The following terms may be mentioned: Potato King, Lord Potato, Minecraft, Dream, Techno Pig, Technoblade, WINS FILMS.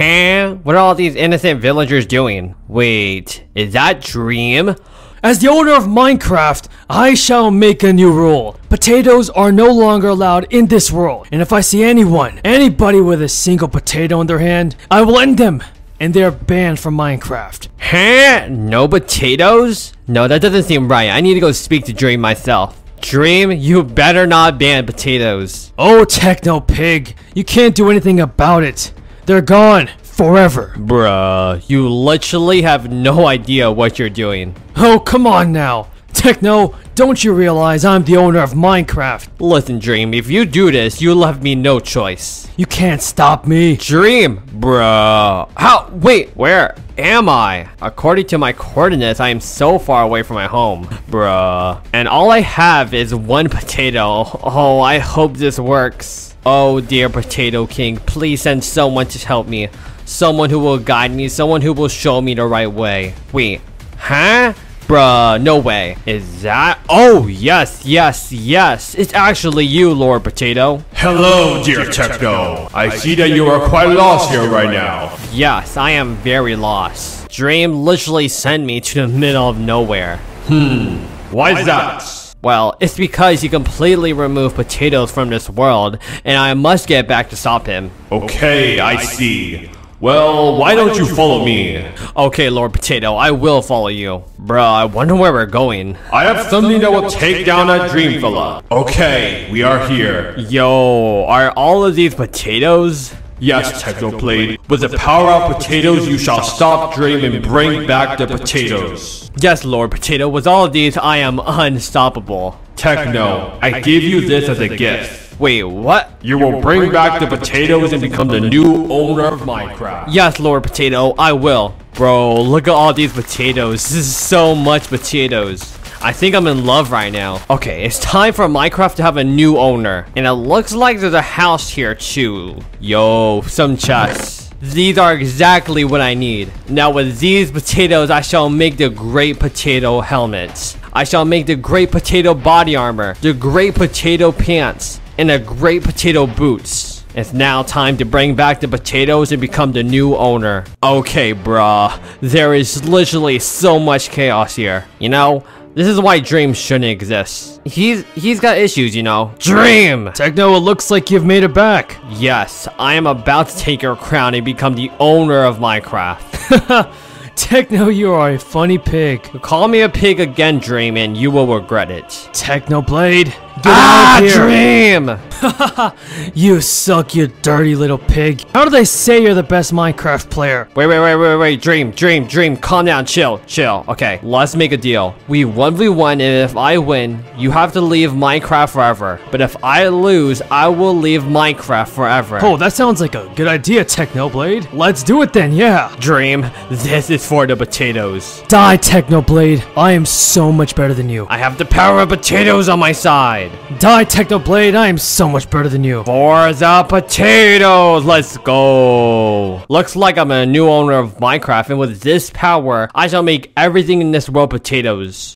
Damn, what are all these innocent villagers doing? Wait, is that Dream? As the owner of Minecraft, I shall make a new rule. Potatoes are no longer allowed in this world. And if I see anybody with a single potato in their hand, I will end them. And they are banned from Minecraft. Huh? No potatoes? No, that doesn't seem right. I need to go speak to Dream myself. Dream, you better not ban potatoes. Oh, Techno Pig, you can't do anything about it. They're gone. Forever. Bruh, you literally have no idea what you're doing. Oh, come on now. Techno, don't you realize I'm the owner of Minecraft? Listen, Dream, if you do this, you left me no choice. You can't stop me. Dream, bruh. How? Wait, where am I? According to my coordinates, I am so far away from my home. Bruh. And all I have is one potato. Oh, I hope this works. Oh dear, Potato King, please send someone to help me. Someone who will guide me, someone who will show me the right way. Wait, huh? Bruh, no way. Is that? Oh, yes, yes, yes. It's actually you, Lord Potato. Hello, dear Techno. I see that you are quite lost here right now. Yes, I am very lost. Dream literally sent me to the middle of nowhere. Why is that? Well, it's because you completely removed potatoes from this world, and I must get back to stop him. Okay, I see. Well, why don't you follow me? Okay, Lord Potato, I will follow you. Bruh, I wonder where we're going. I have something that will take down that dream fella. Okay, we are here. Yo, are all of these potatoes? Yes, Technoblade. With the power of potatoes, you shall stop Dream and bring back the potatoes. Yes, Lord Potato. With all of these, I am unstoppable. Techno, I give you this as a gift. Wait, what? You will bring back the potatoes and become the new owner of Minecraft. Yes, Lord Potato, I will. Bro, look at all these potatoes. This is so much potatoes. I think I'm in love right now. Okay, it's time for Minecraft to have a new owner. And it looks like there's a house here too. Yo, some chests. These are exactly what I need. Now with these potatoes, I shall make the great potato helmets. I shall make the great potato body armor, the great potato pants, and the great potato boots. It's now time to bring back the potatoes and become the new owner. Okay, bruh. There is literally so much chaos here. You know? This is why Dream shouldn't exist. He's got issues, you know. Dream! Techno, it looks like you've made it back. Yes, I am about to take your crown and become the owner of Minecraft. Techno, you are a funny pig. Call me a pig again, Dream, and you will regret it. Technoblade, get out of here. Dream! You suck, you dirty little pig. How do they say you're the best Minecraft player? Wait, Dream, calm down, chill. Okay, let's make a deal. We 1v1, and if I win, you have to leave Minecraft forever. But if I lose, I will leave Minecraft forever. Oh, that sounds like a good idea, Technoblade. Let's do it then, yeah. Dream, this is for the potatoes. Die, Technoblade. I am so much better than you. I have the power of potatoes on my side. Die, Technoblade, I am so much better than you. For the potatoes, let's go. Looks like I'm a new owner of Minecraft, and with this power, I shall make everything in this world potatoes.